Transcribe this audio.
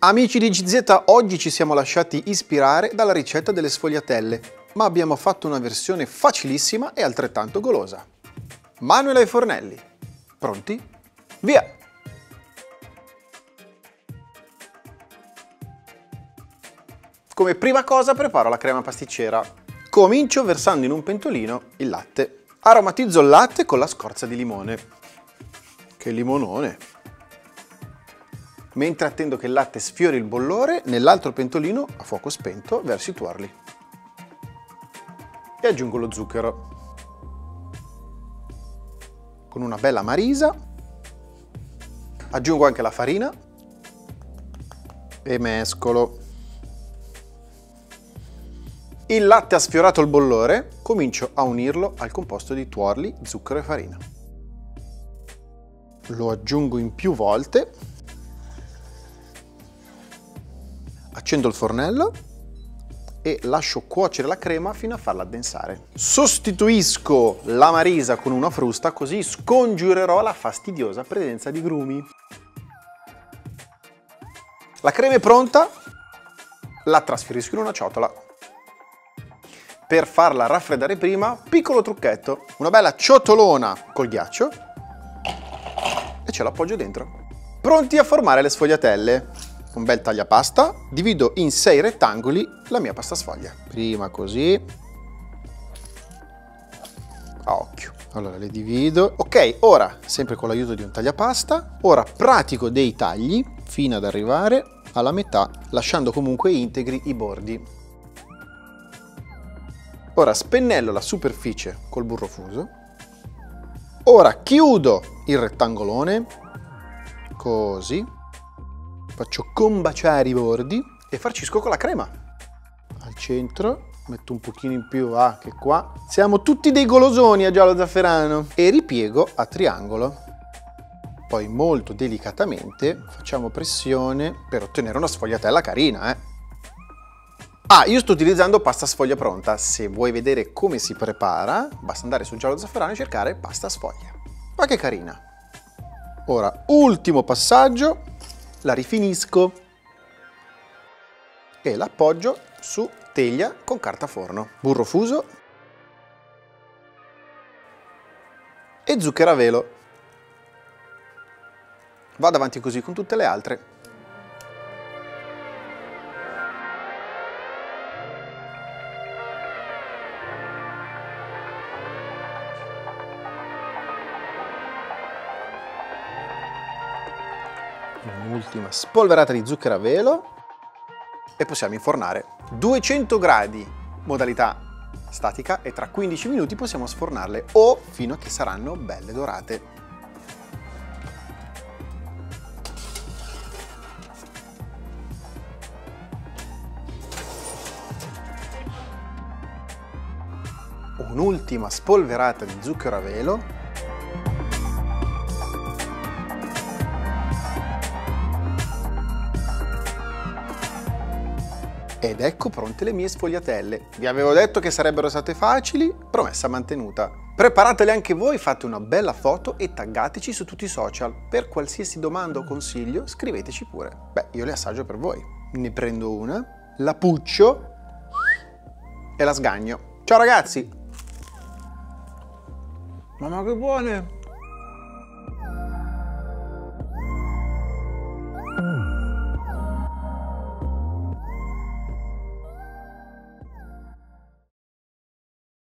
Amici di GZ, oggi ci siamo lasciati ispirare dalla ricetta delle sfogliatelle, ma abbiamo fatto una versione facilissima e altrettanto golosa. Manuel ai fornelli. Pronti? Via! Come prima cosa preparo la crema pasticcera. Comincio versando in un pentolino il latte. Aromatizzo il latte con la scorza di limone. Che limonone! Mentre attendo che il latte sfiori il bollore, nell'altro pentolino, a fuoco spento, verso i tuorli. E aggiungo lo zucchero. Con una bella marisa. Aggiungo anche la farina. E mescolo. Il latte ha sfiorato il bollore, comincio a unirlo al composto di tuorli, zucchero e farina. Lo aggiungo in più volte. Accendo il fornello e lascio cuocere la crema fino a farla addensare. Sostituisco la marisa con una frusta, così scongiurerò la fastidiosa presenza di grumi. La crema è pronta, la trasferisco in una ciotola. Per farla raffreddare prima, piccolo trucchetto, una bella ciotolona col ghiaccio e ce l'appoggio dentro. Pronti a formare le sfogliatelle. Un bel tagliapasta, divido in 6 rettangoli la mia pasta sfoglia. Prima così, a occhio. Allora le divido. Ok, ora, sempre con l'aiuto di un tagliapasta, ora pratico dei tagli fino ad arrivare alla metà, lasciando comunque integri i bordi. Ora spennello la superficie col burro fuso. Ora chiudo il rettangolone, così. Faccio combaciare i bordi e farcisco con la crema. Al centro metto un pochino in più che qua. Siamo tutti dei golosoni a Giallo Zafferano. E ripiego a triangolo. Poi molto delicatamente facciamo pressione per ottenere una sfogliatella carina, io sto utilizzando pasta sfoglia pronta. Se vuoi vedere come si prepara, basta andare su Giallo Zafferano e cercare pasta sfoglia. Ma che carina! Ora, ultimo passaggio. La rifinisco e l'appoggio su teglia con carta forno, burro fuso e zucchero a velo. Vado avanti così con tutte le altre. Un'ultima spolverata di zucchero a velo e possiamo infornare. 200 gradi, modalità statica, e tra 15 minuti possiamo sfornarle o fino a che saranno belle dorate. Un'ultima spolverata di zucchero a velo. Ed ecco pronte le mie sfogliatelle. Vi avevo detto che sarebbero state facili, promessa mantenuta. Preparatele anche voi, fate una bella foto e taggateci su tutti i social. Per qualsiasi domanda o consiglio scriveteci pure. Beh, io le assaggio per voi. Ne prendo una, la puccio e la sgagno. Ciao ragazzi! Mamma che buone!